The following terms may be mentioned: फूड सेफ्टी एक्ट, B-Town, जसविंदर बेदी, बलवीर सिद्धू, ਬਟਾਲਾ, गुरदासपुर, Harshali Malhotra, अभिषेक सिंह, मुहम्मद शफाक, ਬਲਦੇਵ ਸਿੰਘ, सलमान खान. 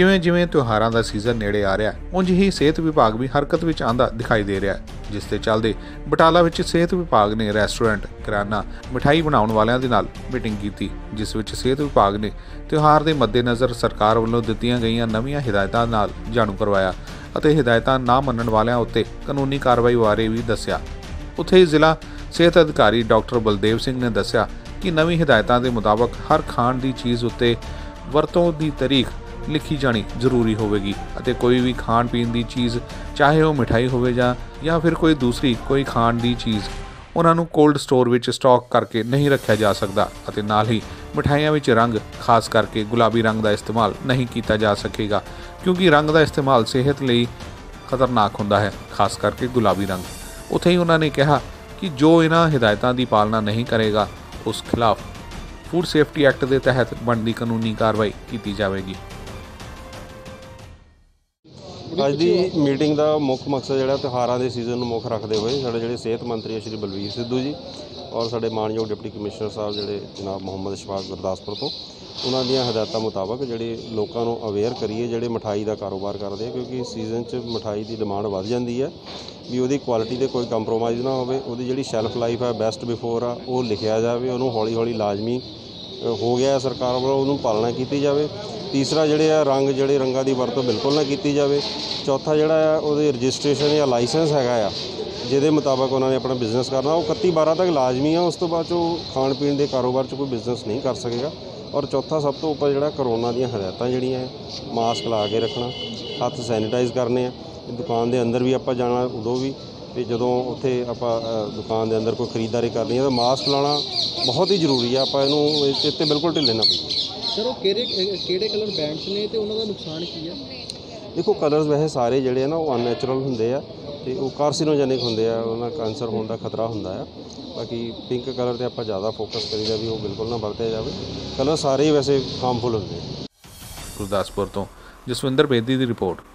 ਜਿਵੇਂ ਜਿਵੇਂ ਤਿਉਹਾਰਾਂ ਦਾ ਸੀਜ਼ਨ ਨੇੜੇ ਆ ਰਿਹਾ ਹੈ ਉਂਝ ਹੀ ਸਿਹਤ ਵਿਭਾਗ ਵੀ ਹਰਕਤ ਵਿੱਚ ਆਂਦਾ ਦਿਖਾਈ ਦੇ ਰਿਹਾ ਹੈ ਜਿਸ ਦੇ ਚੱਲਦੇ ਬਟਾਲਾ ਵਿੱਚ ਸਿਹਤ ਵਿਭਾਗ ਨੇ ਰੈਸਟੋਰੈਂਟ ਕਿਰਾਨਾ ਮਿਠਾਈ ਬਣਾਉਣ ਵਾਲਿਆਂ ਦੇ ਨਾਲ ਮੀਟਿੰਗ ਕੀਤੀ ਜਿਸ ਵਿੱਚ ਸਿਹਤ ਵਿਭਾਗ ਨੇ ਤਿਉਹਾਰ ਦੇ ਮੱਦੇਨਜ਼ਰ ਸਰਕਾਰ ਵੱਲੋਂ ਦਿੱਤੀਆਂ ਗਈਆਂ ਨਵੀਆਂ ਹਦਾਇਤਾਂ ਨਾਲ ਜਾਣੂ ਕਰਵਾਇਆ ਅਤੇ ਹਦਾਇਤਾਂ ਨਾ ਮੰਨਣ ਵਾਲਿਆਂ ਉੱਤੇ ਕਾਨੂੰਨੀ ਕਾਰਵਾਈ ਬਾਰੇ ਵੀ ਦੱਸਿਆ। ਉੱਥੇ ਹੀ ਜ਼ਿਲ੍ਹਾ ਸਿਹਤ ਅਧਿਕਾਰੀ ਡਾਕਟਰ ਬਲਦੇਵ ਸਿੰਘ ਨੇ ਦੱਸਿਆ कि नवी हिदायतों के मुताबिक हर खाण की चीज़ उत्ते वरतों की तारीख लिखी जानी जरूरी होगी और कोई भी खाण पीन की चीज़ चाहे वह मिठाई हो या फिर कोई दूसरी कोई खाण की चीज़ उन्होंने कोल्ड स्टोर में स्टॉक करके नहीं रखा जा सकता और नाल ही मिठाइयों में रंग खास करके गुलाबी रंग का इस्तेमाल नहीं किया जा सकेगा क्योंकि रंग का इस्तेमाल सेहत लिए खतरनाक होता है खास करके गुलाबी रंग। उत्थे ही उन्होंने कहा कि जो इन्ह हिदायतों की पालना नहीं करेगा उस खिलाफ फूड सेफ्टी एक्ट के तहत बनती कानूनी कार्रवाई की जाएगी। आज की मीटिंग का मुख्य मकसद जोड़ा त्यौहारों के सीजन में मुख रखते हुए साढ़े जो सेहत मंत्री है श्री बलवीर सिद्धू जी और साढ़े मानयोग डिप्टी कमिश्नर साहब जोड़े जनाब मुहम्मद शफाक गुरदासपुर तो उन्होंने हिदायतों मुताबक जोड़े लोगों को अवेयर करिए जोड़े मिठाई का कारोबार करते हैं क्योंकि सीजन च मिठाई की डिमांड बढ़ जाती है भी वो क्वालिटी से कोई कंप्रोमाइज़ ना हो जी शैल्फ लाइफ है बैस्ट बिफोर आ वो लिखा जाए उन्होंने हौली हौली लाजमी हो गया सरकार वालों उन्होंने पालना की जाए। तीसरा जोड़े आ रंग जोड़े रंगों की वरतों बिल्कुल ना की जाए। चौथा जो रजिस्ट्रेशन या लाइसेंस है जिहदे मुताबक उन्होंने अपना बिजनेस करना वो 31/12 तक लाजमी है उस तो बाद खाण पीण के कारोबार कोई बिजनेस नहीं कर सकेगा। और चौथा सब तो उपर जिहड़ा करोना दी हिदायतां जिहड़ियां है मास्क ला के रखना हत्थ सैनीटाइज़ करने हैं दुकान के अंदर भी आपां जाना उदों भी ते जदों उत्थे आपां दुकान के अंदर कोई खरीदारी करनी है तो मास्क लाना बहुत ही जरूरी है आपां इहनूं इत्थे बिल्कुल ढिल्ले ना पईए। सर वो किहड़े कलर बैंड्स ने ते उन्हां दा नुकसान की है? देखो कलर्स वैसे सारे जिहड़े ना वो अननैचुरल हुंदे आ ते वो कार्सिनोजेनिक होंगे उन्हें कैंसर होने का खतरा होंगे। बाकी पिंक कलर पर आप ज़्यादा फोकस करीदा भी वो बिल्कुल ना वरत्या जाए कलर सारे ही वैसे हार्मफुल होंगे। गुरदासपुर तो जसविंदर बेदी की रिपोर्ट।